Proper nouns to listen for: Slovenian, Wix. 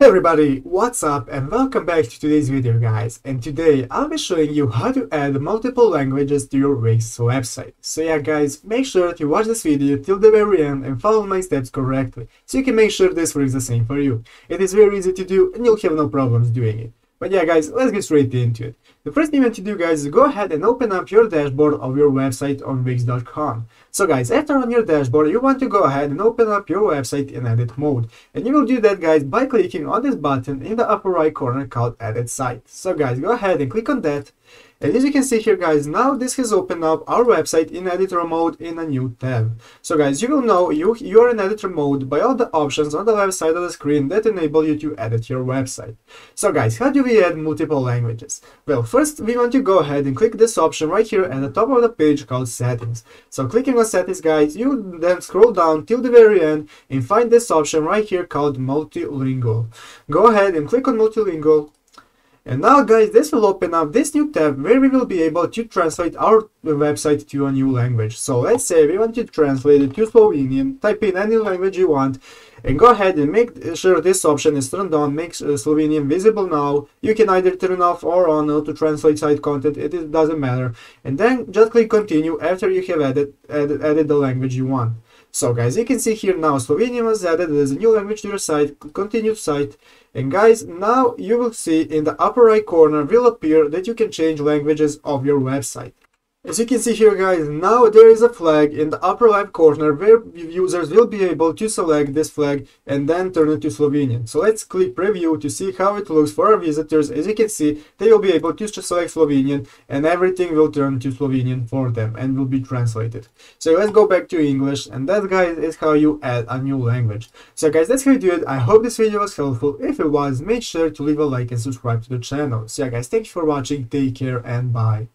Hey everybody, what's up and welcome back to today's video guys, and today I'll be showing you how to add multiple languages to your Wix website. So yeah guys, make sure to watch this video till the very end and follow my steps correctly, so you can make sure this works the same for you. It is very easy to do and you'll have no problems doing it. But yeah guys, let's get straight into it. The first thing you want to do guys is go ahead and open up your dashboard of your website on Wix.com. So guys, after on your dashboard, you want to go ahead and open up your website in edit mode. And you will do that guys by clicking on this button in the upper right corner called edit site. So guys, go ahead and click on that. And as you can see here guys, now this has opened up our website in editor mode in a new tab. So guys, you will know you are in editor mode by all the options on the left side of the screen that enable you to edit your website. So guys, how do we add multiple languages? Well, first we want to go ahead and click this option right here at the top of the page called settings. So clicking on settings guys, you then scroll down till the very end and find this option right here called multilingual. Go ahead and click on multilingual. And now guys, this will open up this new tab where we will be able to translate our website to a new language. So let's say we want to translate it to Slovenian, type in any language you want, and go ahead and make sure this option is turned on, make Slovenian visible now. You can either turn off or on to translate site content, it doesn't matter. And then just click continue after you have added the language you want. So guys, you can see here now Slovenian was added as a new language to your site, continue site. And guys, now you will see in the upper right corner will appear that you can change languages of your website. As you can see here guys, now there is a flag in the upper left corner where users will be able to select this flag and then turn it to Slovenian. So let's click preview to see how it looks for our visitors. As you can see, they will be able to select Slovenian and everything will turn to Slovenian for them and will be translated. So let's go back to English, and that guys is how you add a new language. So guys, that's how you do it. I hope this video was helpful. If it was, make sure to leave a like and subscribe to the channel. So yeah guys, thanks for watching, take care and bye.